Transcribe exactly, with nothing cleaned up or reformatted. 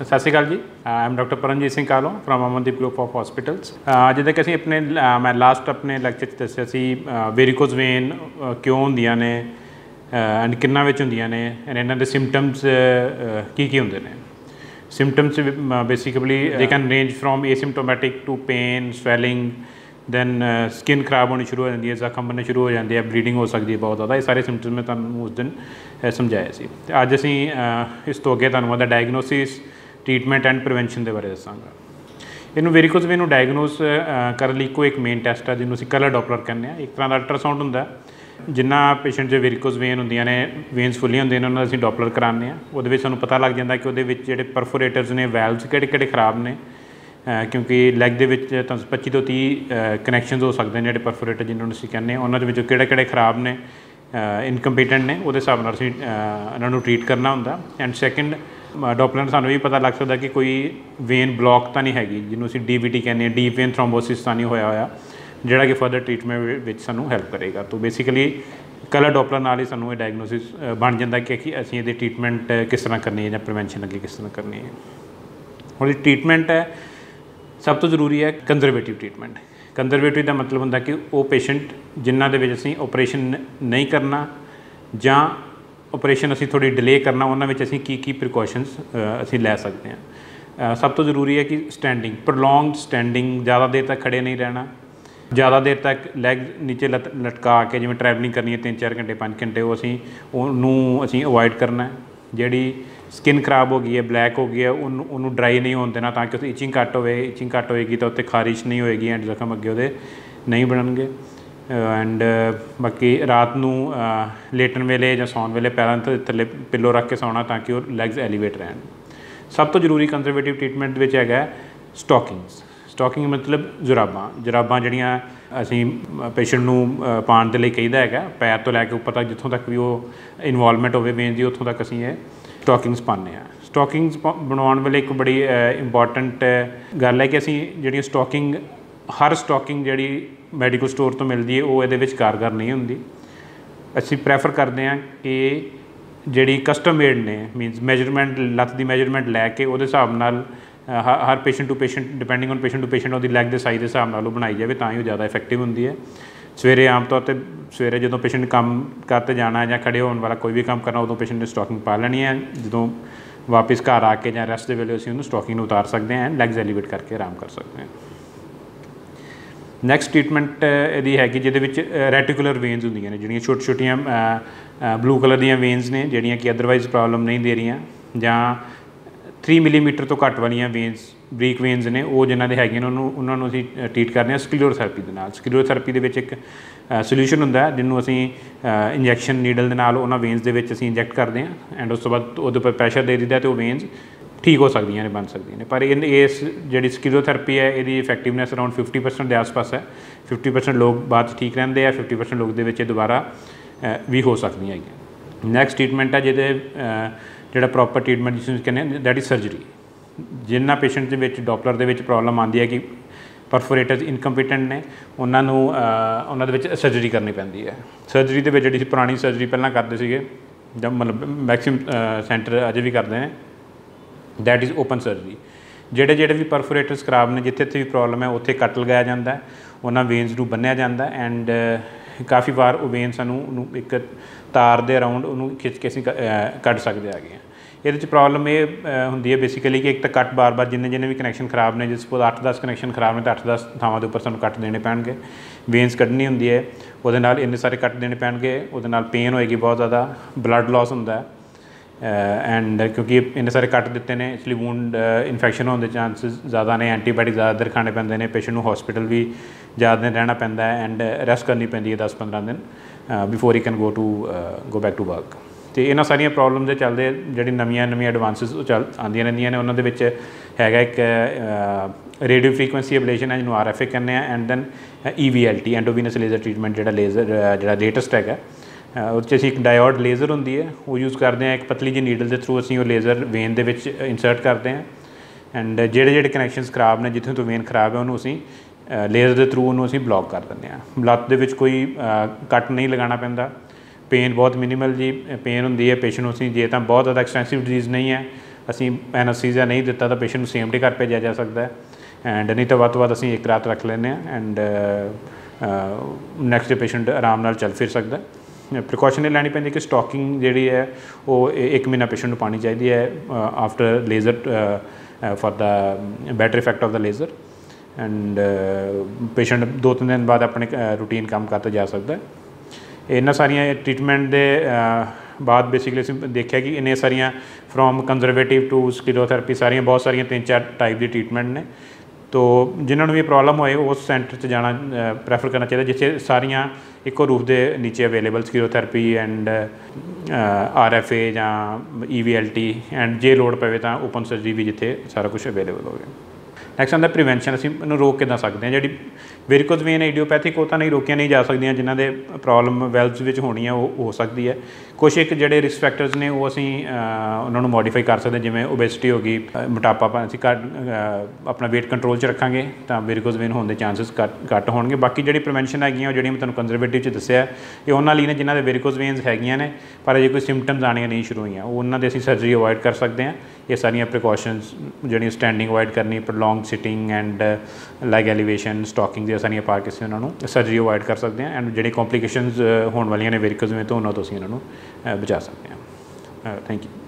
सत श्री अकाल जी, I am doctor Paramjit Singh Kalo from Amandeep group of hospitals. जिद्दां कि असीं अपने मैं लास्ट अपने लैक्चर दस्सिया सी वेरीकोज वेन क्यों हुंदियां ने एंड किन्ना विच हुंदियां ने एंड इन्हां दे सिम्पटम्स की की हुंदे ने। Symptoms basically they can range from asymptomatic to pain, swelling, then skin खराब होनी शुरू हो जाती है, जख्म बनने शुरू हो जाते हैं, ब्लीडिंग हो सकती है बहुत ज़्यादा। ये सारे सिम्पटम्स मैं तुहानूं उस दिन समझाया सी। अज असीं इस तो अगे तुहानूं इहदा डायग्नोसिस, ट्रीटमेंट एंड प्रिवेंशन के बारे दसांगा। इनू वेरीकोज वेन डायग्नोज करने लिए कोई एक मेन टेस्ट है जिन्होंने कलर डॉपलर कहते हैं। एक तरह का अल्ट्रासाउंड होंगे जिन्ना पेशेंट जो वेरीकोज वेन होंगे ने वेन्स फुलियां होंगे उन्होंने असीं डॉपलर कराने वो सूँ पता लग जाता कि वो जो परफोरेटर्स ने वैल्व्स किहड़े-किहड़े खराब ने, क्योंकि लैग के पच्ची तो तीह कनैक्शन हो सकते हैं जो परफोरेटर जिन्होंने असीं कहने उन्होंने किहड़े-किहड़े खराब ने, इनकंपीटेंट ने, वो हिसाब नाल असीं उन्होंने ट्रीट करना होंदा। एंड सैकेंड डॉपलर सानू भी पता लग सकता कि कोई वेन ब्लॉक तो नहीं हैगी जिन्होंने असीं डीवीटी कहने, डीप वेन थ्रोम्बोसिस तो नहीं होया होया जिहड़ा कि फर्दर ट्रीटमेंट विच सानू हैल्प करेगा। तो बेसिकली कलर डॉपलर नाल ही सानू डायग्नोसिस बन जाता कि असीं इहदी ट्रीटमेंट किस तरह करनी है जां प्रिवेंशन अगे किस तरह करनी है। हुण ट्रीटमेंट है सब तो जरूरी है कंजरवेटिव ट्रीटमेंट। कंजरवेटिव का मतलब होंदा कि वो पेशेंट जिन्हां दे विच असीं ऑपरेशन नहीं करना जां ऑपरेशन असी थोड़ी डिले करना, उन्होंने असी की की प्रिकॉशनस असी लै सकते हैं। सब तो जरूरी है कि स्टैंडिंग, प्रोलोंग स्टैंडिंग, ज़्यादा देर तक खड़े नहीं रहना, ज़्यादा देर तक लैग नीचे लत लटका के जिवें ट्रैवलिंग करनी है तीन चार घंटे पाँच घंटे वो असी उन्होंने असी अवॉइड करना है। जिहड़ी स्किन खराब हो गई है, ब्लैक हो गई है, उन्होंने ड्राई नहीं होने देना ताकि उसकी इचिंग घट होवे। इचिंग घट होएगी तो उत्ते खारिश नहीं होएगी एंड जख्म अगे उहदे नहीं बनणगे। एंड बाकी रात नू लेटन वेले जां सौण वेले पैरां ते थल्ले पिलो रख के सौना ताकि वो लैग्स एलीवेट रहन। सब तो जरूरी कंजरवेटिव ट्रीटमेंट विच हैगा स्टॉकिंग्स। स्टॉकिंग मतलब जुराबां, जुराबां जिहड़ियां असीं पेशेंट नू पाण दे लई कहीदा हैगा, पैर तो लैके उपर तक जिथों तक भी वो इन्वॉल्वमेंट होवे वेन दी उत्थों तक असीं स्टॉकिंग्स पाने आ। स्टॉकिंग्स बनाउण वेले एक बड़ी इंपॉर्टेंट गल है कि असीं जिहड़ी स्टॉकिंग हर स्टॉकिंग जिहड़ी मैडिकल स्टोर तो मिलती है वो ये कारगर नहीं होंगी। असी प्रैफर करते हैं कि जी कस्टम मेड ने, मीनस मेजरमेंट लत्त की मेजरमेंट लैके वो हिसाब नाल हर patient to patient, depending on patient to patient, वो लैग के साइज के हिसाब नाल बनाई जाए तो ही ज़्यादा इफैक्टिव होंगी है। सवेरे आम तौर पर सवेरे जो पेशेंट काम करते जाना या खड़े होने वाला कोई भी काम करना उदों पेशेंट ने स्टॉकिंग पा लैनी है। जो वापस घर आके या रैसट के वेले असीं स्टॉकिंग उतार सकते हैं, लैग्स एलीवेट करके आराम कर सकते हैं। नैक्सट ट्रीटमेंट यदि हैगी जिहदे रैटिकुलर वेन्स होंदियां ने जिहड़ियां छोटी छोटियां ब्लू कलर दी वेन्स ने जिहड़ियां कि अदरवाइज प्रॉब्लम नहीं दे रही, जां थ्री मिलीमीटर तो घट वाली वेन्स ब्रीक वेन्स ने वो जिन्हां दे हैगियां ने उन्होंने असीं ट्रीट करने स्क्लेरोथेरेपी दे नाल। स्क्लेरोथेरेपी दे विच एक सोल्यूशन हुंदा जिन्नू असीं इंजैक्शन नीडल दे नाल उन्हां वेन्स दे विच असीं इंजैक्ट करदे हां एंड उस तों बाद उहदे उप्पर प्रैशर दे दिंदा ते वो वेन्स ठीक हो सकती ने, बन सकती ने। पर इन इस जी स्क्लेरोथेरेपी है इसकी इफैक्टिवनैस अराउंड फिफ्टी परसेंट के आसपास है। फिफ्टी परसेंट लोग बाद ठीक रहते हैं, फिफ्टी परसेंट लोग दे दोबारा भी हो सकती है। नैक्सट ट्रीटमेंट है जिदे जो प्रॉपर ट्रीटमेंट जिसमें कहने दैट इज सर्जरी। जिन्ना पेशेंट के डॉपलर के प्रॉब्लम आती है कि परफोरेटर्स इनकंपीटेंट ने उन्होंने उन्होंने सर्जरी करनी पैंदी है। सर्जरी के जी पुरानी सर्जरी पहला करते थे, मतलब मैक्सीमम सेंटर अजे भी करते हैं, दैट इज़ ओपन सर्जरी। जोड़े जोड़े भी परफोरेटर्स खराब ने जिथे जिथे भी प्रॉब्लम है उत्थे कट लगाया जाता है, उन्होंने वेन्स को बन्निया जाता है एंड काफ़ी बार वो वेन सूँ एक तार के अराउंड उन्होंने खिंच के असीं कट सकते आ गए। ये प्रॉब्लम ये होंगी है बेसिकली कि एक तो कट बार बार जिन्हें जिन्हें भी कनैक्शन खराब ने, जिस सपोज अठ दस कनैक्शन खराब ने तो अठ दस थावां दे उपर सानूं कट देने पैणगे, वेन्स कड्ढनी हुंदी है, उहदे नाल इन्ने सारे कट देने पैणगे, उहदे नाल पेन होएगी बहुत ज़्यादा, ब्लड लॉस होंदा है एंड uh, uh, क्योंकि इन्ने सारे कट दिते ने इसलिए वूंड इन्फैक्शन होने के चांसेस ज़्यादा ने। एंटीबायोटिक ज़्यादा खाने पैंदे ने, पेशेंट को हॉस्पिटल भी ज़्यादा दिन रहना पैंदा है एंड रैस्ट करनी पैंदी है दस पंद्रह दिन before he can go to go back to work. तो इन्होंने सारिया प्रॉब्लम के चलते जी नवी नवी एडवांसिस चल आदि रही ने। उन्होंने हैगा एक रेडियो फ्रीकुएंसी एबलेशन है जिन्होंने आर एफ ए कहने and then E V L T endovenous laser treatment जो लेजर जो लेटैस्ट हैगा उससे असी एक डायोड लेज़र होंदी है वो यूज़ करते हैं। एक पतली जी नीडल के थ्रू असी वो लेज़र वेन दे विच इंसर्ट करते हैं एंड जेड़े जेड़े कनैक्शनस खराब ने जितों तो वेन खराब है उन्होंने असी लेज़र के थ्रू उन्होंने असी ब्लॉक कर देंगे। ब्लॉक दे विच कोई कट नहीं लगाना पैंदा, पेन बहुत मिनीमल जी पेन होंदी है। पेशेंट असी जे तो बहुत ज़्यादा एक्सटेंसिव डिजीज़ नहीं है ਅਸੀਂ ਐਨਸਥੀਸੀਆ नहीं ਦਿੱਤਾ ਤਾਂ ਪੇਸ਼ੈਂਟ ਨੂੰ ਸੀਐਮਡੀ ਘਰ ਭੇਜਿਆ ਜਾ ਸਕਦਾ ਹੈ ਐਂਡ ਨਹੀਂ ਤਾਂ ਵੱਧ ਤੋਂ ਵੱਧ ਅਸੀਂ ਇੱਕ ਰਾਤ ਰੱਖ ਲੈਂਦੇ ਹਾਂ ਐਂਡ ਨੈਕਸਟ ਡੇ ਪੇਸ਼ੈਂਟ ਆਰਾਮ ਨਾਲ ਚੱਲ ਫਿਰ ਸਕਦਾ ਹੈ। प्रिकॉशन लैनी पैंती कि स्टॉकिंग जी है वो एक महीना पेशेंट को पानी चाहिए है after laser for the better effect of the laser and patient दो तीन दिन बाद अपने रूटीन काम करता जा सकता है। इन्होंने सारिया ट्रीटमेंट के बाद बेसिकली असीं देखा कि इन्हें सारिया फ्रॉम कंजरवेटिव टू स्क्लेरोथेरेपी सारिया बहुत सारिया तीन चार टाइप की ट्रीटमेंट ने तो जिन्होंने भी प्रॉब्लम होए उस सेंटर से जाना प्रैफर करना चाहिए जिसे सारिया एको रूफ के नीचे available sclerotherapy and R F A या E V L T and जे लोड़ पवे तो ओपन सर्जरी भी जिथे सारा कुछ अवेलेबल हो गया। नैक्सट आता प्रीवेंशन असीं इन्हूं रोक किदां सकदे हां जी वेरिकोज वेन आइडियोपैथिक वो तो नहीं रोकिया नहीं जा सकदियां जिन्हां दे प्रॉब्लम वेल्व्स विच होनी है वो हो सकती है। कुछ एक जिहड़े रिस्क फैक्टर्स ने वो असीं उन्हां नूं मॉडिफाई कर सकदे जिवें ओबेसिटी हो गई मोटापा असीं अपना वेट कंट्रोल च रखांगे तो वेरिकोज वेन होने के चांसेस घट घट होणगे। बाकी जिहड़ी प्रीवेंशन हैगी वो जिहड़ी मैं तुहानूं कंजरवेटिव च दस्सिया ये उन्हां लई ने जिन्हां दे वेरिकोज वेन्स हैगियां ने पर अजे कोई सिम्पटम्स आने नहीं शुरू होईयां उन्हां दे असीं सर्जरी अवॉइड कर सकदे हां। ये सारियां प्रीकॉशनस जिहड़ियां स्टैंडिंग अवॉइड करनी prolong sitting and leg elevation stocking दी सारियां पा के उन्होंने सर्जरी अवॉइड कर सकते हैं एंड जिहड़ी कॉम्प्लीकेशनस होने वाली ने वेरिकोज में तो उन्होंने बचा सकते हैं। Thank you.